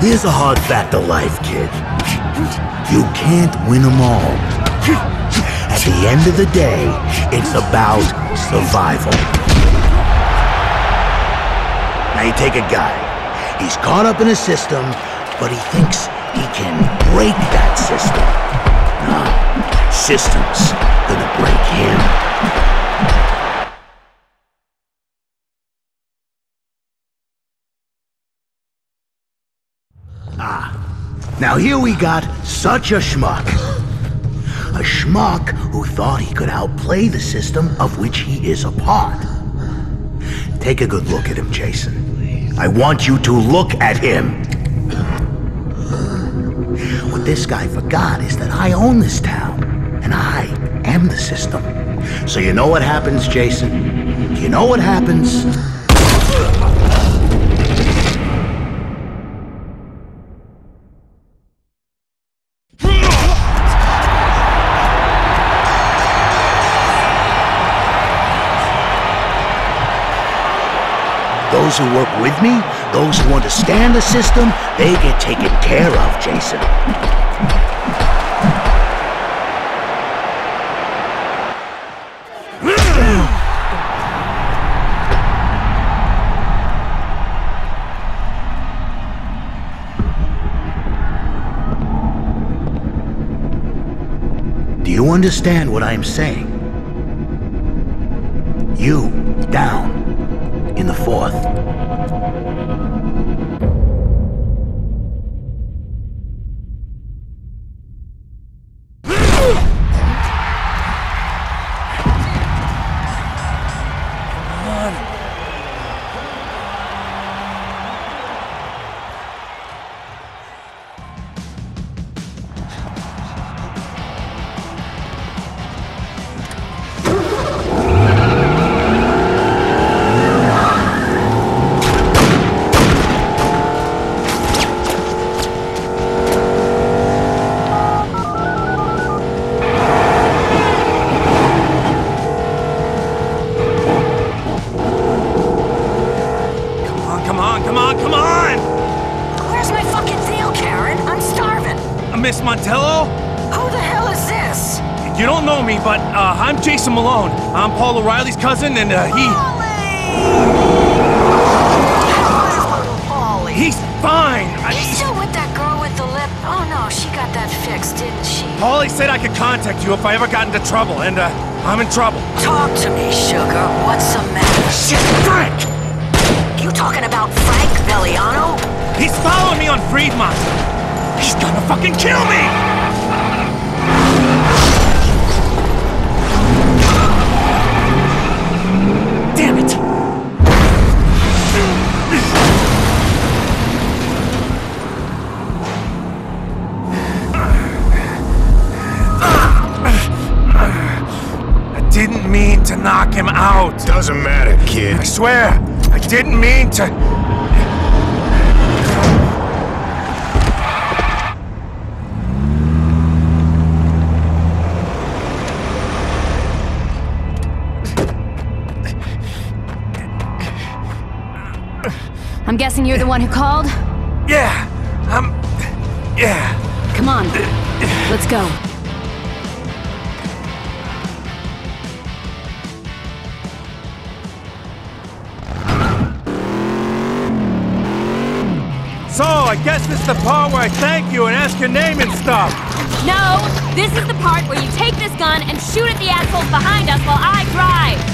Here's a hard fact of life, kid. You can't win them all. At the end of the day, it's about survival. Now you take a guy. He's caught up in a system, but he thinks he can break that system. No, system's gonna break him. Now here we got such a schmuck. A schmuck who thought he could outplay the system of which he is a part. Take a good look at him, Jason. I want you to look at him. What this guy forgot is that I own this town, and I am the system. So you know what happens, Jason? You know what happens? Those who work with me, those who understand the system, they get taken care of, Jason. Do you understand what I'm saying? You, down in the fourth. Miss Montello? Who the hell is this? You don't know me, but I'm Jason Malone. I'm Paul O'Reilly's cousin, and he... Paulie! He's fine! He's still with that girl with the lip? Oh no, she got that fixed, didn't she? Paulie said I could contact you if I ever got into trouble, and I'm in trouble. Talk to me, sugar. What's the matter? Shit, Frank! You talking about Frank Veliano? He's following me on Freedmonster! He's gonna fucking kill me! Damn it! I didn't mean to knock him out. Doesn't matter, kid. I swear, I didn't mean to... I'm guessing you're the one who called? Yeah, yeah. Come on, let's go. So, I guess this is the part where I thank you and ask your name and stuff. No, this is the part where you take this gun and shoot at the assholes behind us while I drive.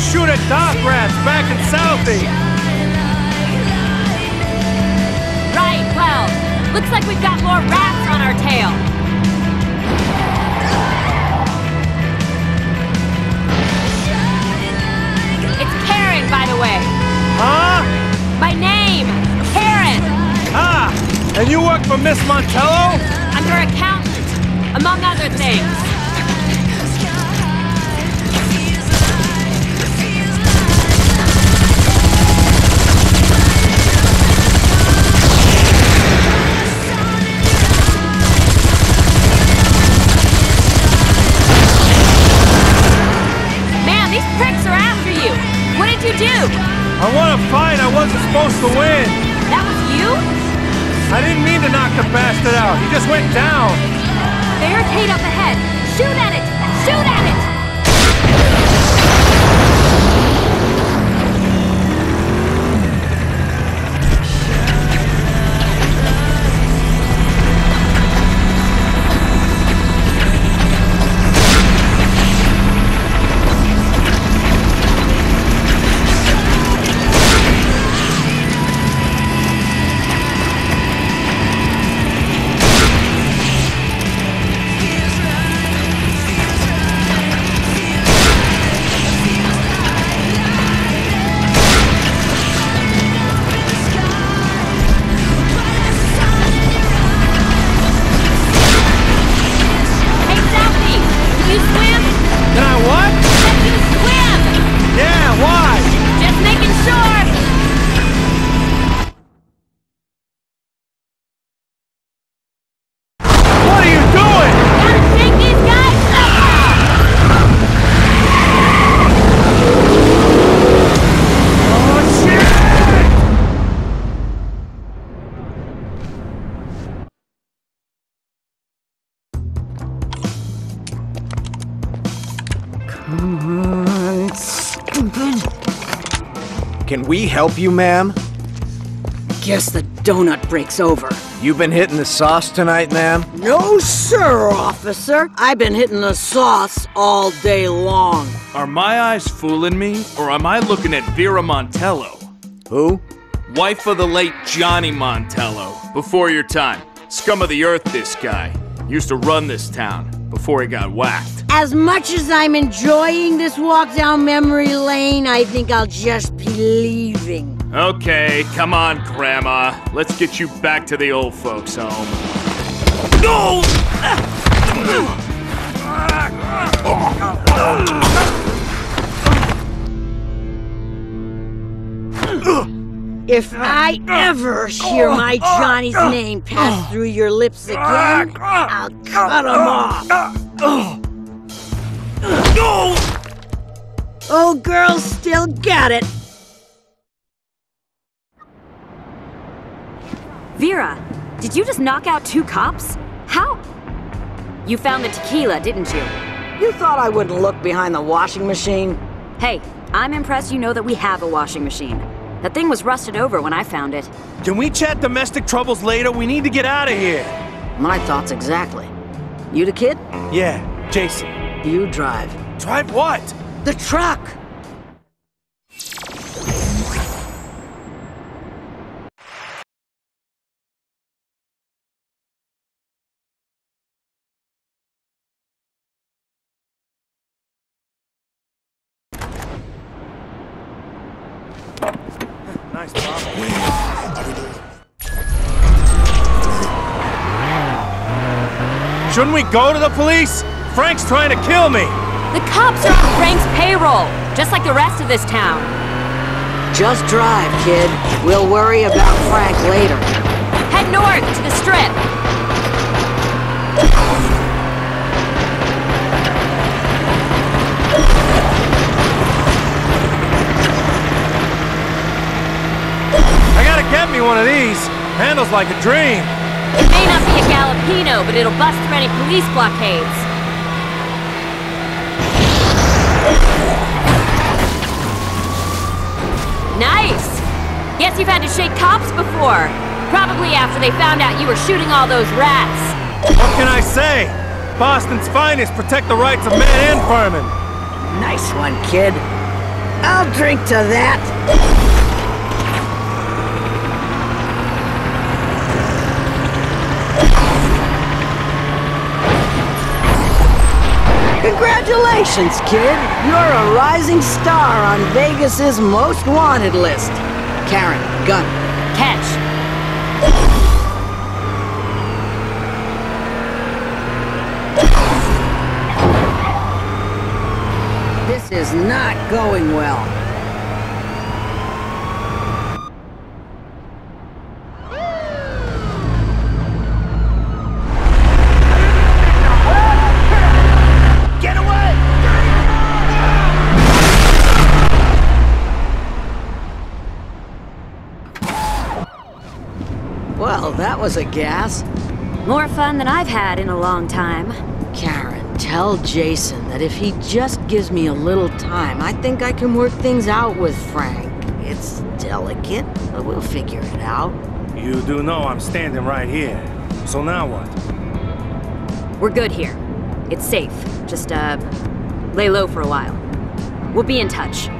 Shoot at dock rats back in Southie! Right, well, looks like we've got more rats on our tail. It's Karen, by the way. Huh? My name, Karen! Ah, and you work for Miss Montello? I'm her accountant, among other things. supposed to win. That was you? I didn't mean to knock the bastard out. He just went down. Barricade up ahead. Shoot at it! Shoot at it! Can we help you, ma'am? Guess the donut break's over. You've been hitting the sauce tonight, ma'am? No, sir, officer. I've been hitting the sauce all day long. Are my eyes fooling me, or am I looking at Vera Montello? Who? Wife of the late Johnny Montello. Before your time. Scum of the earth, this guy. Used to run this town before he got whacked. As much as I'm enjoying this walk down memory lane, I think I'll just be leaving. Okay, come on, Grandma. Let's get you back to the old folks' home. No! If I ever hear my Johnny's name pass through your lips again, I'll cut him off. Old girl still got it. Vera, did you just knock out two cops? How? You found the tequila, didn't you? You thought I wouldn't look behind the washing machine? Hey, I'm impressed you know that we have a washing machine. That thing was rusted over when I found it. Can we chat domestic troubles later? We need to get out of here. My thoughts exactly. You the kid? Yeah, Jason. You drive. Drive what? The truck! Nice job. Shouldn't we go to the police? Frank's trying to kill me! The cops are on Frank's payroll, just like the rest of this town. Just drive, kid. We'll worry about Frank later. Head north to the strip. I gotta get me one of these. Handles like a dream. It may not be a Galapino, but it'll bust through any police blockades. Nice! Guess you've had to shake cops before. Probably after they found out you were shooting all those rats. What can I say? Boston's finest protect the rights of man and vermin. Nice one, kid. I'll drink to that. Congratulations, kid! You're a rising star on Vegas's most wanted list. Karen, gun. Catch. This is not going well. That was a gas. More fun than I've had in a long time. Karen, tell Jason that if he just gives me a little time, I think I can work things out with Frank. It's delicate, but we'll figure it out. You do know I'm standing right here. So now what? We're good here. It's safe. Just, lay low for a while. We'll be in touch.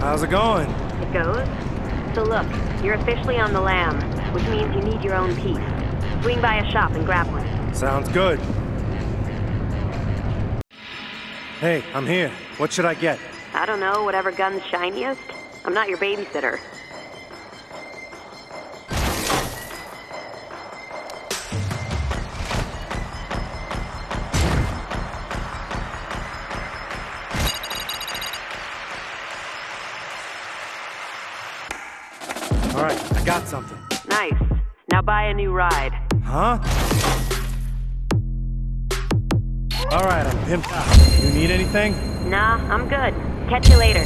How's it going? It goes? So look, you're officially on the lam, which means you need your own piece. Swing by a shop and grab one. Sounds good. Hey, I'm here. What should I get? I don't know, whatever gun's shiniest. I'm not your babysitter. Got something. Nice. Now buy a new ride. Huh? All right, I'm pimped out. You need anything? Nah, I'm good. Catch you later.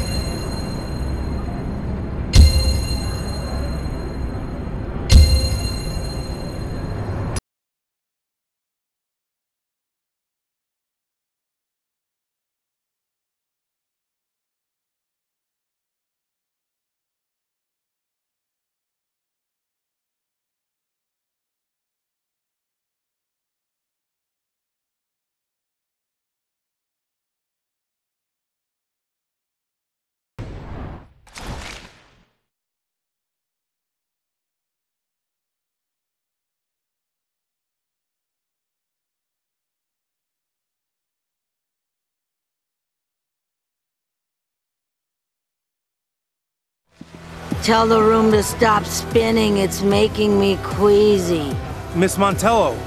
Tell the room to stop spinning. It's making me queasy. Miss Montello,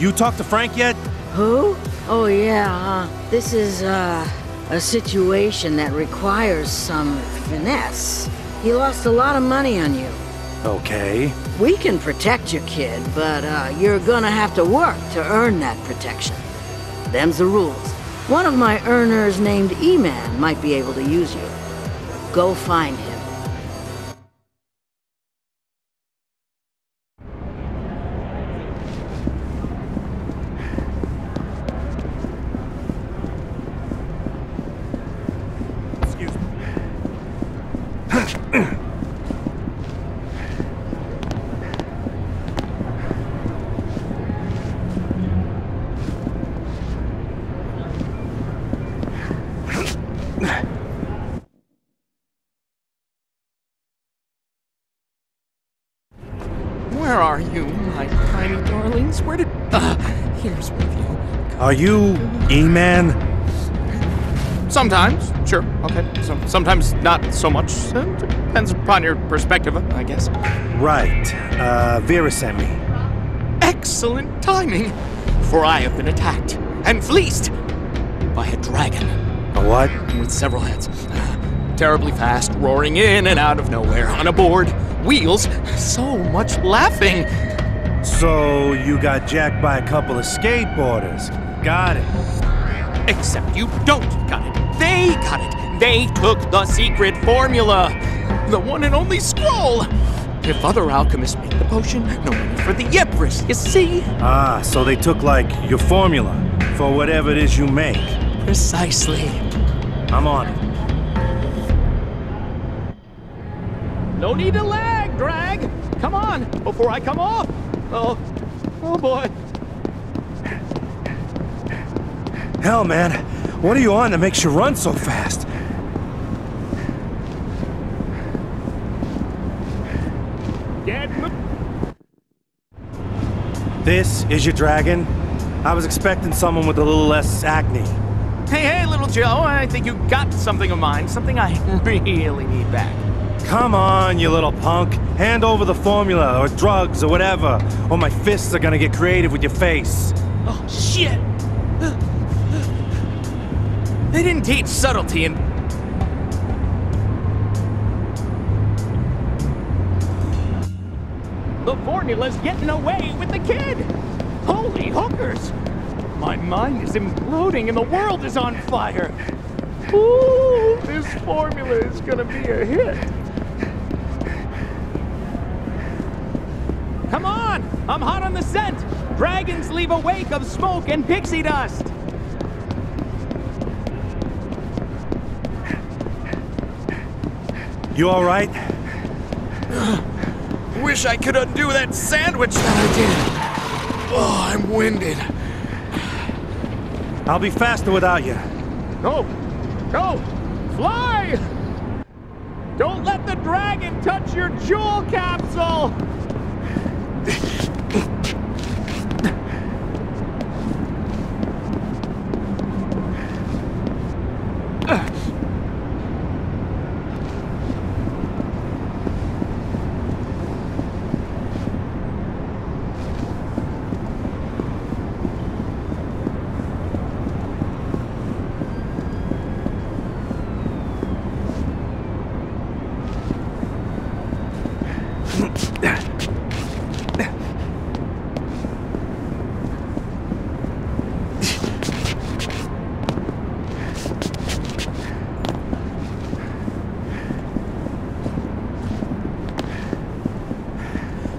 you talked to Frank yet? Who? Oh, yeah. This is, a situation that requires some finesse. He lost a lot of money on you. Okay. We can protect you, kid, but, you're gonna have to work to earn that protection. Them's the rules. One of my earners named E-Man might be able to use you. Go find him. Where are you, my tiny darlings? Where did... here's with you. Are you E-Man? Sometimes, sure, okay. So, sometimes not so much. Depends upon your perspective, I guess. Right. Vera sent me. Excellent timing, for I have been attacked and fleeced by a dragon. A what? With several heads. Terribly fast, roaring in and out of nowhere, on a board, wheels, so much laughing. So you got jacked by a couple of skateboarders. Got it. Except you don't got it. They got it. They took the secret formula. The one and only scroll. If other alchemists make the potion, no money for the Ypres, you see? Ah, so they took, like, your formula for whatever it is you make. Precisely. I'm on it. No need to lag, drag! Come on, before I come off! Oh boy. Hell, man, what are you on that makes you run so fast? This is your dragon? I was expecting someone with a little less acne. Hey, little Joe, I think you got something of mine, something I really need back. Come on, you little punk. Hand over the formula, or drugs, or whatever, or my fists are gonna get creative with your face. Oh, shit! They didn't teach subtlety in... The formula's getting away with the kid! Holy hookers! My mind is imploding and the world is on fire! Ooh, this formula is gonna be a hit! Come on! I'm hot on the scent! Dragons leave a wake of smoke and pixie dust! You all right? Wish I could undo that sandwich that I did! Oh, I'm winded. I'll be faster without you. Go! Go! Fly! Don't let the dragon touch your jewel capsule!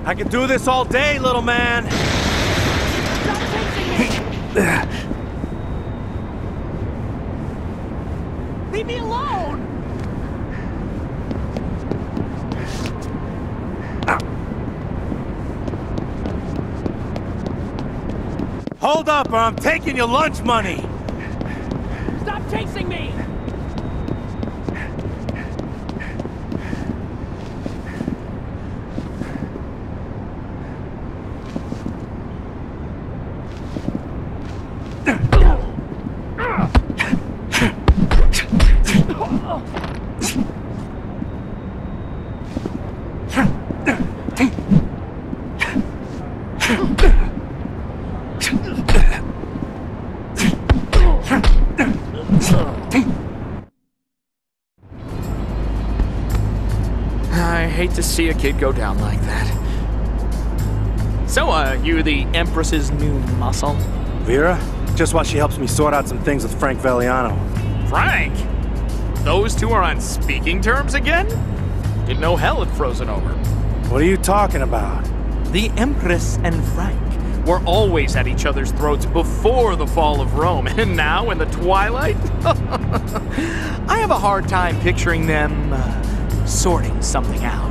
I could do this all day, little man. Stop. Leave me alone. Hold up, or I'm taking your lunch money. Stop chasing me. To see a kid go down like that. So, you the Empress's new muscle? Vera? Just while she helps me sort out some things with Frank Veliano. Frank? Those two are on speaking terms again? Didn't know hell had frozen over. What are you talking about? The Empress and Frank were always at each other's throats before the fall of Rome, and now in the twilight? I have a hard time picturing them, sorting something out.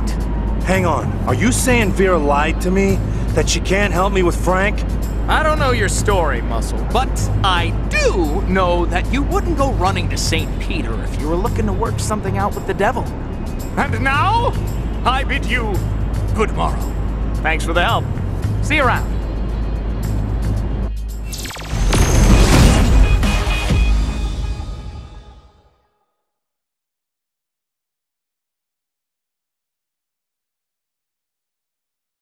Hang on, are you saying Vera lied to me? That she can't help me with Frank? I don't know your story, Muscle, but I do know that you wouldn't go running to St. Peter if you were looking to work something out with the devil. And now, I bid you good morrow. Thanks for the help. See you around.